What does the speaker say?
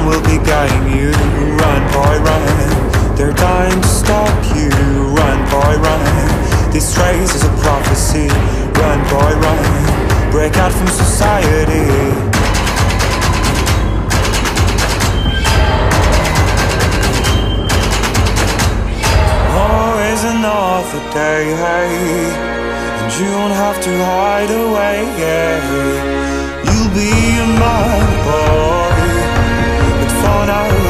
sun will be guiding you. Run, boy, run. They're dying to stop you. Run, boy, run. This race is a prophecy. Run, boy, run. Break out from society. Another day, and you don't have to hide away. You'll be a mad boy, but for now.